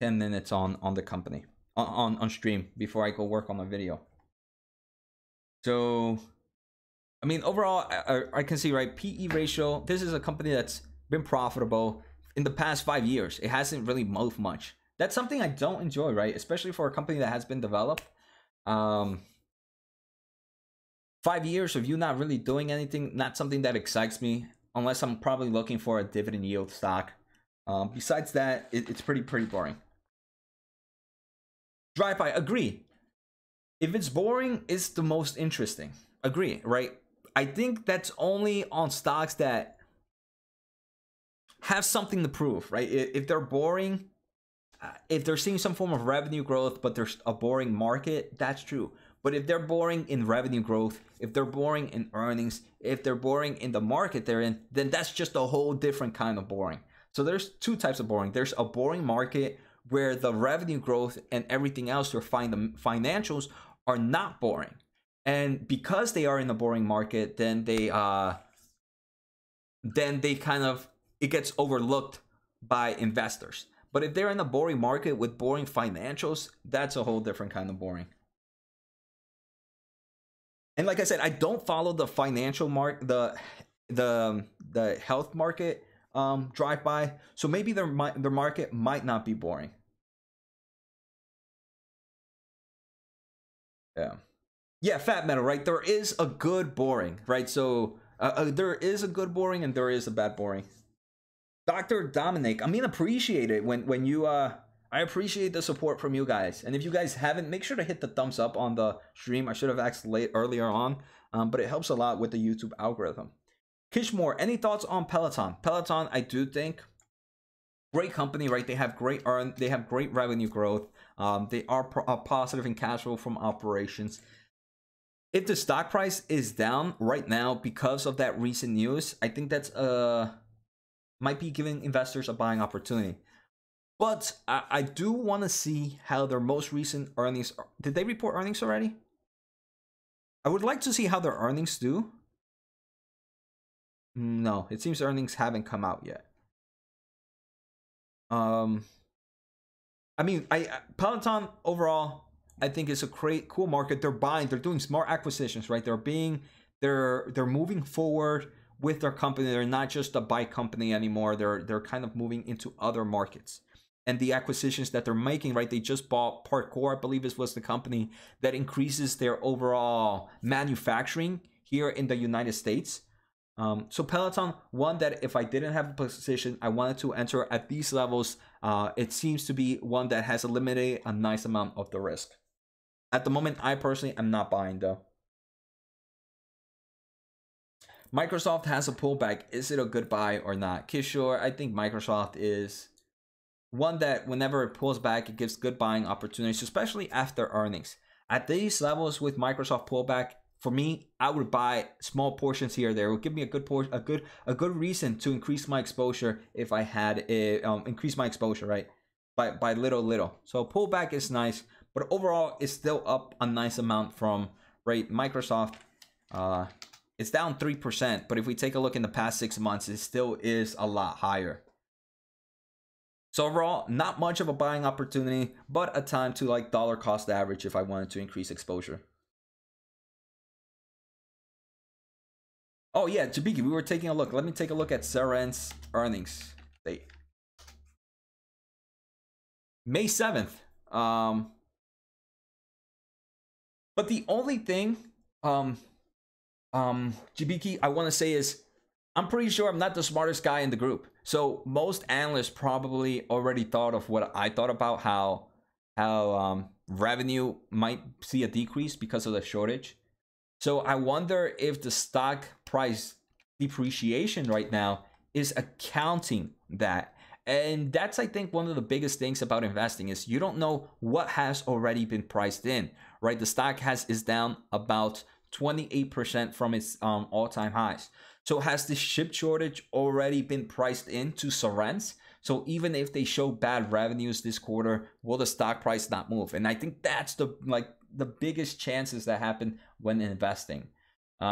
on the company, on stream before I go work on my video. So, I mean, overall, I can see, right, PE ratio. This is a company that's been profitable in the past 5 years. It hasn't really moved much. That's something I don't enjoy, right? Especially for a company that has been developed. 5 years of you not really doing anything, not something that excites me, unless I'm probably looking for a dividend yield stock. Besides that, it's pretty boring. Drive-by, agree. If it's boring, it's the most interesting. Agree, right? I think that's only on stocks that have something to prove, right? If they're boring, if they're seeing some form of revenue growth, but there's a boring market, that's true. But if they're boring in revenue growth, if they're boring in earnings, if they're boring in the market they're in, then that's just a whole different kind of boring. So there's two types of boring. There's a boring market where the revenue growth and everything else, your financials are not boring. And because they are in a boring market, then they kind of, it gets overlooked by investors. But if they're in a boring market with boring financials, that's a whole different kind of boring. And like I said, I don't follow the financial market, the health market drive by. So maybe their market might not be boring. Yeah. Yeah, Fat Metal, right? There is a good boring, right? So there is a good boring and there is a bad boring. Dr. Dominic, I mean, appreciate it when you, I appreciate the support from you guys. And if you guys haven't, make sure to hit the thumbs up on the stream. I should have asked earlier on, but it helps a lot with the YouTube algorithm. Kishmore, any thoughts on Peloton? Peloton, I do think, great company, right? They have great earn, they have great revenue growth. They are positive in cash flow from operations. If the stock price is down right now because of that recent news, I think that's might be giving investors a buying opportunity. But I do want to see how their most recent earnings are. Did they report earnings already? I would like to see how their earnings do. No, it seems earnings haven't come out yet. I mean, Peloton overall, I think it's a great, cool market. They're buying, they're doing smart acquisitions, right? They're moving forward with their company. They're not just a buy company anymore. They're kind of moving into other markets. And the acquisitions that they're making, right? They just bought Parkour, I believe this was the company that increases their overall manufacturing here in the United States. So Peloton, one that if I didn't have a position, I wanted to enter at these levels. It seems to be one that has eliminated a nice amount of the risk. At the moment, I personally am not buying though. Microsoft has a pullback. Is it a good buy or not? Kishore, I think Microsoft is one that whenever it pulls back, it gives good buying opportunities, especially after earnings. At these levels with Microsoft pullback, for me, I would buy small portions here or there. It would give me a good reason to increase my exposure if I had it, increase my exposure, right? By little. So pullback is nice, but overall, it's still up a nice amount from, right, Microsoft. It's down 3%, but if we take a look in the past 6 months, it still is a lot higher. So overall, not much of a buying opportunity, but a time to like dollar cost average if I wanted to increase exposure. Oh yeah, Jabiki, we were taking a look. Let me take a look at Seren's earnings date. May 7th. But the only thing, Jabiki, I want to say is I'm pretty sure I'm not the smartest guy in the group. So most analysts probably already thought of what I thought about how revenue might see a decrease because of the shortage. So I wonder if the stock price depreciation right now is accounting that. And that's, I think, one of the biggest things about investing is you don't know what has already been priced in, right? The stock is down about 28% from its all-time highs. So has the chip shortage already been priced into Sorrent's? So even if they show bad revenues this quarter, will the stock price not move? And I think that's the biggest chances that happen when investing.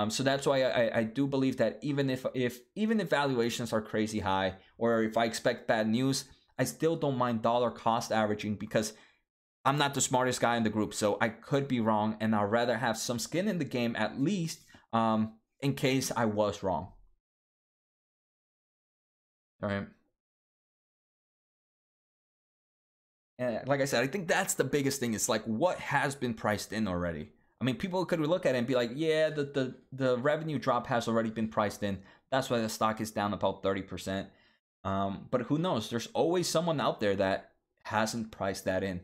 So that's why I do believe that even if valuations are crazy high, or if I expect bad news, I still don't mind dollar cost averaging because I'm not the smartest guy in the group, so I could be wrong, and I'd rather have some skin in the game at least in case I was wrong. All right. And like I said, I think that's the biggest thing. It's like what has been priced in already. I mean, people could look at it and be like, yeah, the revenue drop has already been priced in. That's why the stock is down about 30%. But who knows? There's always someone out there that hasn't priced that in.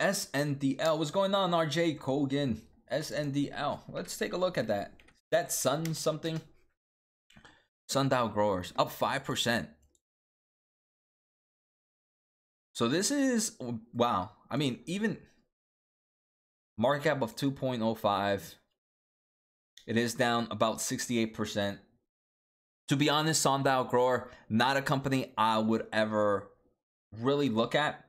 SNDL, what's going on, RJ Kogan? SNDL, let's take a look at that. That Sun something, Sundial Growers, up 5%. So this is, wow. I mean, even market cap of 2.05, It is down about 68%. To be honest, SNDL grower, not a company I would ever really look at.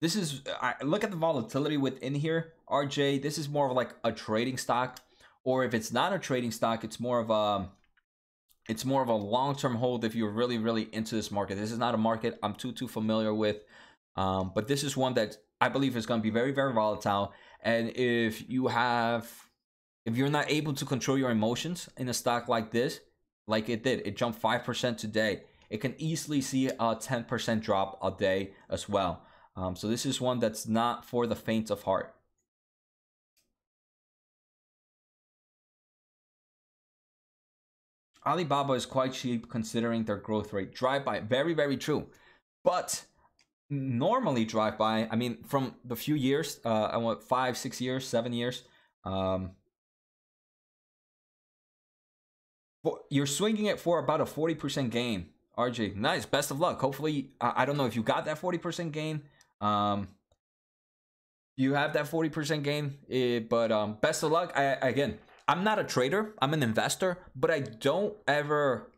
This is, I look at the volatility within here, RJ. This is more of like a trading stock, or if it's not a trading stock, it's more of a long-term hold if you're really, really into this market. This is not a market I'm too familiar with, but this is one that I believe is going to be very, very volatile. And if you're not able to control your emotions in a stock like this, like it did, it jumped 5% today. It can easily see a 10% drop a day as well. So this is one that's not for the faint of heart. Alibaba is quite cheap considering their growth rate. Drive-by, very, very true. But normally drive-by, I mean, from the few years, I want 5, 6 years, 7 years, you're swinging it for about a 40% gain. RJ, nice, best of luck. Hopefully, I don't know if you got that 40% gain. You have that 40% gain, but best of luck. Again, I'm not a trader, I'm an investor, but I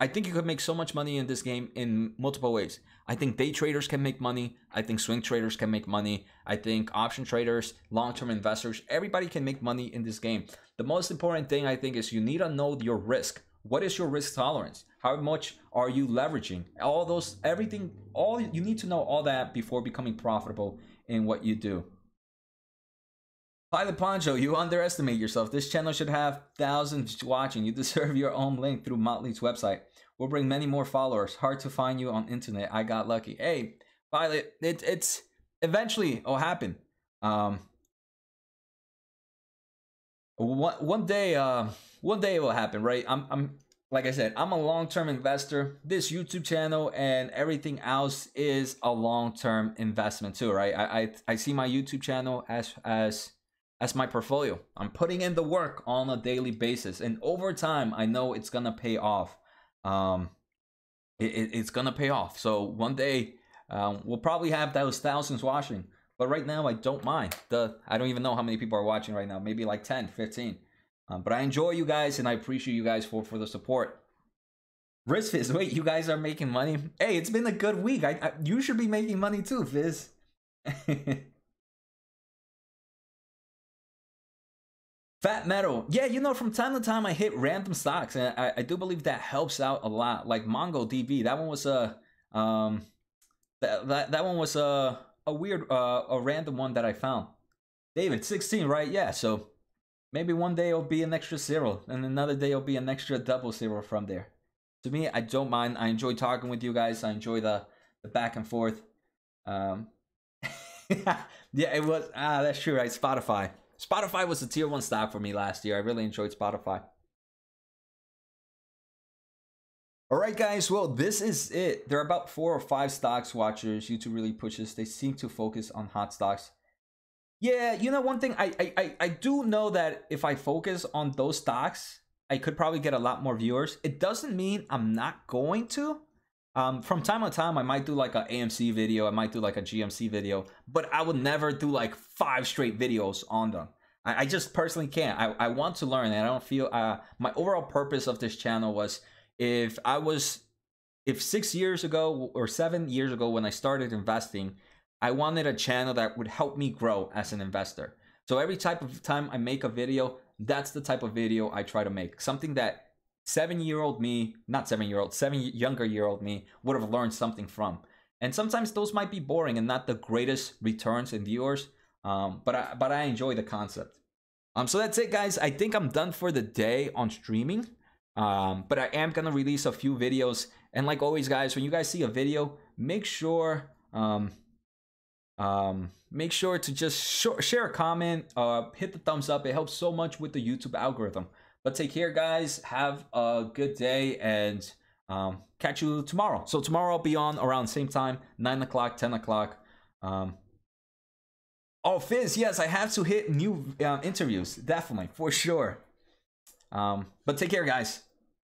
think you could make so much money in this game in multiple ways. I think day traders can make money. I think swing traders can make money. I think option traders, long-term investors, everybody can make money in this game. The most important thing I think is you need to know your risk. What is your risk tolerance? How much are you leveraging? All those, everything, all you need to know all that before becoming profitable in what you do. Pilot Poncho, you underestimate yourself. This channel should have thousands watching. You deserve your own link through Motley's website. We'll bring many more followers. Hard to find you on internet. I got lucky. Hey, Pilot, it's eventually it'll happen. One day it will happen, right? I'm like I said, I'm a long-term investor. This YouTube channel and everything else is a long-term investment too, right? I see my YouTube channel as my portfolio. I'm putting in the work on a daily basis, and over time, I know it's gonna pay off. It's gonna pay off. So one day, we'll probably have those thousands watching. But right now, I don't mind. I don't even know how many people are watching right now. Maybe like 10, 15. But I enjoy you guys, and I appreciate you guys for the support. Risk Fizz, wait, you guys are making money? Hey, it's been a good week. You should be making money too, Fizz. Fat Metal. Yeah, you know, from time to time, I hit random stocks, and I do believe that helps out a lot. Like MongoDB, that one was a random one that I found. David, 16, right? Yeah, so maybe one day it'll be an extra zero, and another day it'll be an extra double zero from there. To me, I don't mind. I enjoy talking with you guys. I enjoy the back and forth. Yeah, it was, that's true, right? Spotify. Spotify was a tier one stock for me last year. I really enjoyed Spotify. All right, guys, well, this is it. There are about 4 or 5 stocks watchers YouTube really pushes. They seem to focus on hot stocks. Yeah, you know, one thing, I do know that if I focus on those stocks, I could probably get a lot more viewers. It doesn't mean I'm not going to. From time to time, I might do like an AMC video. I might do like a GMC video, but I would never do like 5 straight videos on them. I just personally can't. I want to learn, and I don't feel my overall purpose of this channel was, if 6 years ago or 7 years ago when I started investing, I wanted a channel that would help me grow as an investor. So every type of time I make a video, that's the type of video I try to make. Something that 7-year-old me, not 7-year-old, 7 younger-year-old me would have learned something from. And sometimes those might be boring and not the greatest returns in viewers, but I enjoy the concept. So that's it, guys. I think I'm done for the day on streaming. But I am gonna release a few videos, and like always, guys, when you guys see a video, make sure to just share a comment, hit the thumbs up. It helps so much with the YouTube algorithm. But take care, guys. Have a good day, and catch you tomorrow. So tomorrow I'll be on around same time, 9 o'clock, 10 o'clock. Oh, Fizz, yes, I have to hit new interviews, definitely, for sure. But take care, guys.